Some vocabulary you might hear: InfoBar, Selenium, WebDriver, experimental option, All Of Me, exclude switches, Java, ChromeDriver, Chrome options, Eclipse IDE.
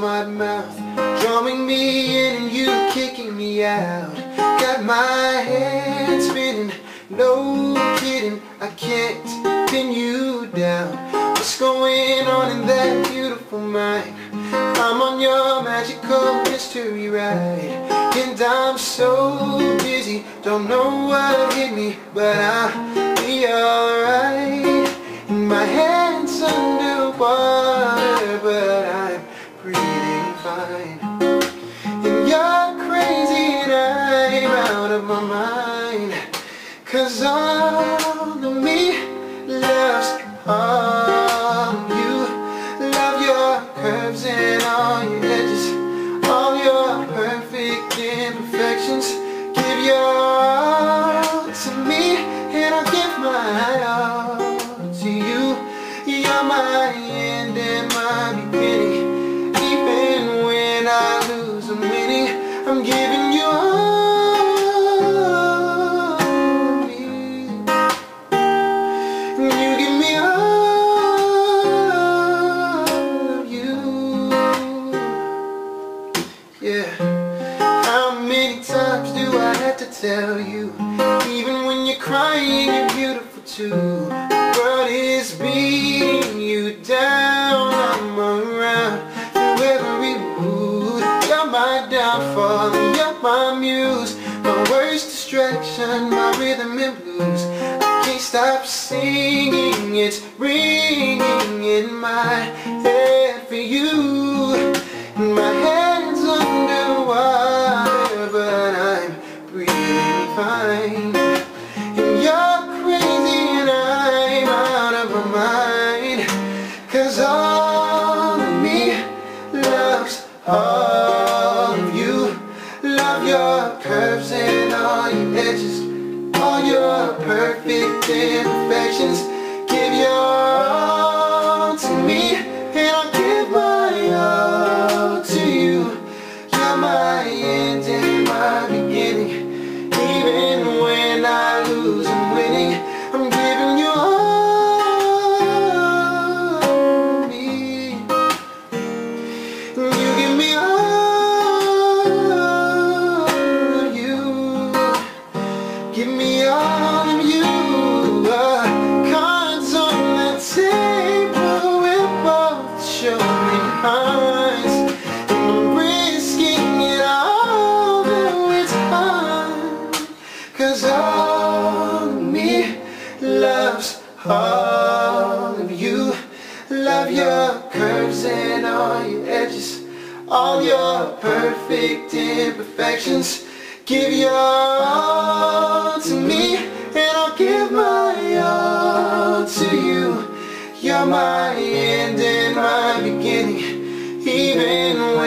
my mouth, drumming me in and you kicking me out. Got my head spinning, no kidding, I can't pin you down. What's going on in that beautiful mind? I'm on your magical mystery ride, and I'm so dizzy, don't know what hit me, but I'll be alright. And my hands underwater, but I'm breathing fine. And you're crazy and I'm out of my mind, 'cause all of me loves all of you. Love your curves and all your edges, all your perfect imperfections. Give your all to me and I'll give my all to you. You're my end and my beginning, even when I lose I'm winning. I'm giving you all. Yeah, how many times do I have to tell you? Even when you're crying, you're beautiful too. The world is beating you down, I'm around through every mood. You're my downfall, you're my muse, my worst distraction, my rhythm and blues. I can't stop singing, it's ringing in my head for you. In my head fine. And you're crazy and I'm out of my mind, 'cause all of me loves all of you. Love your curves and all your edges, all your perfect imperfections. Give your all to me and I'll give my all to you. You're my end and my beginning, even when I lose I'm winning. I'm giving you all of me, you give me all of you. Give me all of you. Cards on the table will both show me hearts, and I'm risking it all, though it's hard, 'cause all of me loves all of you. Love your curves and all your edges, all your perfect imperfections. Give your all to me and I'll give my all to you. You're my end and my beginning, even when